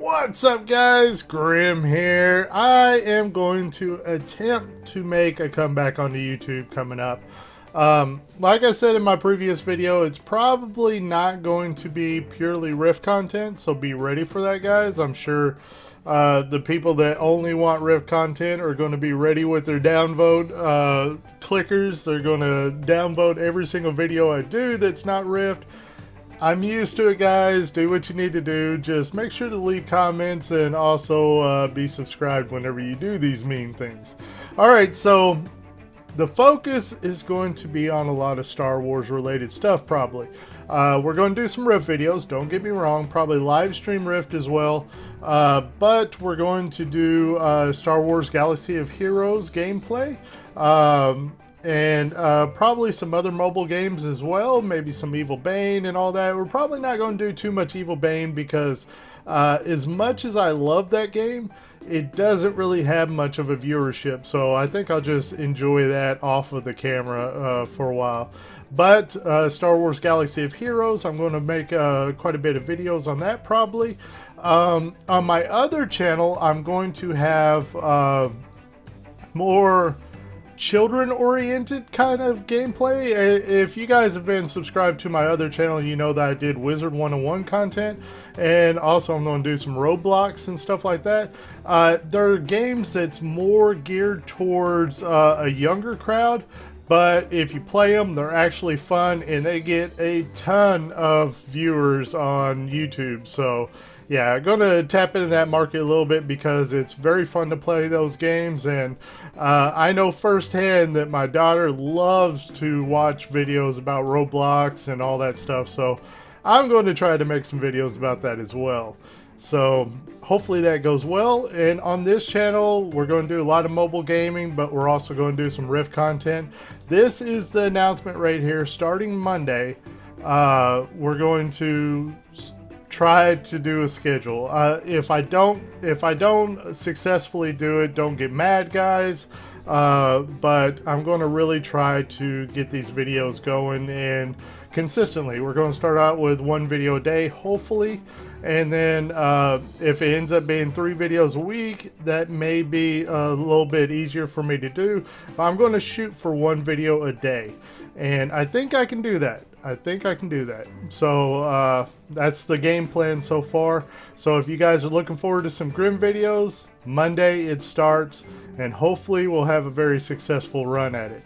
What's up, guys? Grim here. I am going to attempt to make a comeback onto YouTube coming up. Like I said in my previous video, it's probably not going to be purely Rift content, so be ready for that, guys. I'm sure the people that only want Rift content are going to be ready with their downvote clickers. They're going to downvote every single video I do that's not Rift. I'm used to it, guys. Do what you need to do. Just make sure to leave comments and also be subscribed whenever you do these mean things. All right, so the focus is going to be on a lot of Star Wars related stuff, probably. We're going to do some Rift videos, don't get me wrong, probably live stream Rift as well, but we're going to do Star Wars Galaxy of Heroes gameplay. And probably some other mobile games as well, maybe some Evil Bane and all that. We're probably not going to do too much Evil Bane because as much as I love that game, it doesn't really have much of a viewership. So I think I'll just enjoy that off of the camera for a while. But Star Wars Galaxy of Heroes, I'm going to make quite a bit of videos on that probably. On my other channel, I'm going to have more children-oriented kind of gameplay. If you guys have been subscribed to my other channel, you know that I did Wizard 101 content, and also I'm going to do some Roblox and stuff like that. There are games that's more geared towards a younger crowd, but if you play them, they're actually fun, and they get a ton of viewers on YouTube. So yeah, I'm going to tap into that market a little bit because it's very fun to play those games, and I know firsthand that my daughter loves to watch videos about Roblox and all that stuff, so I'm going to try to make some videos about that as well. So hopefully that goes well. And on this channel, we're going to do a lot of mobile gaming, but we're also going to do some Rift content. This is the announcement right here. Starting Monday, we're going to try to do a schedule. If I don't successfully do it, don't get mad, guys, but I'm going to really try to get these videos going and consistently. We're going to start out with one video a day, hopefully, and then if it ends up being 3 videos a week, that may be a little bit easier for me to do, but I'm going to shoot for 1 video a day, and I think I can do that. So that's the game plan so far. So if you guys are looking forward to some Grim videos, Monday it starts, and hopefully we'll have a very successful run at it.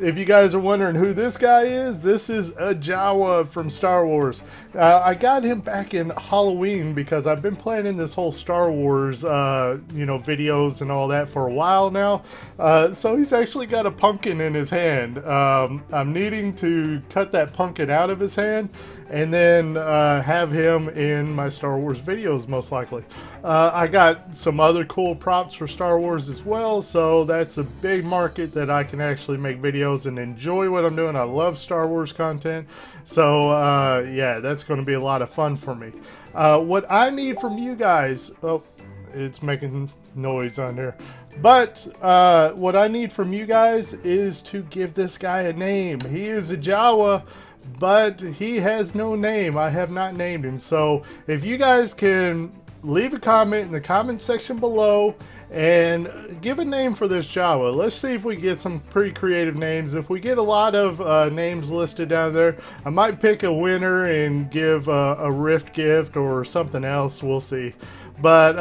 If you guys are wondering who this guy is, this is a Jawa from Star Wars. I got him back in Halloween because I've been planning this whole Star Wars, you know, videos and all that for a while now. So he's actually got a pumpkin in his hand. I'm needing to cut that pumpkin out of his hand and then have him in my Star Wars videos most likely. I got some other cool props for Star Wars as well, so that's a big market that I can actually make videos and enjoy what I'm doing. I love Star Wars content, so yeah, that's going to be a lot of fun for me. What I need from you guys, oh, it's making noise on there. But what I need from you guys is to give this guy a name. He is a Jawa, but he has no name. I have not named him. So if you guys can leave a comment in the comment section below and give a name for this Jawa. Let's see if we get some pretty creative names. If we get a lot of names listed down there, I might pick a winner and give a Rift gift or something else. We'll see. But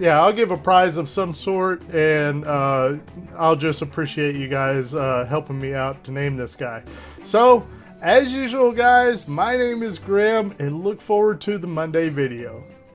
yeah, I'll give a prize of some sort, and I'll just appreciate you guys helping me out to name this guy. So as usual, guys, my name is Grim, and look forward to the Monday video.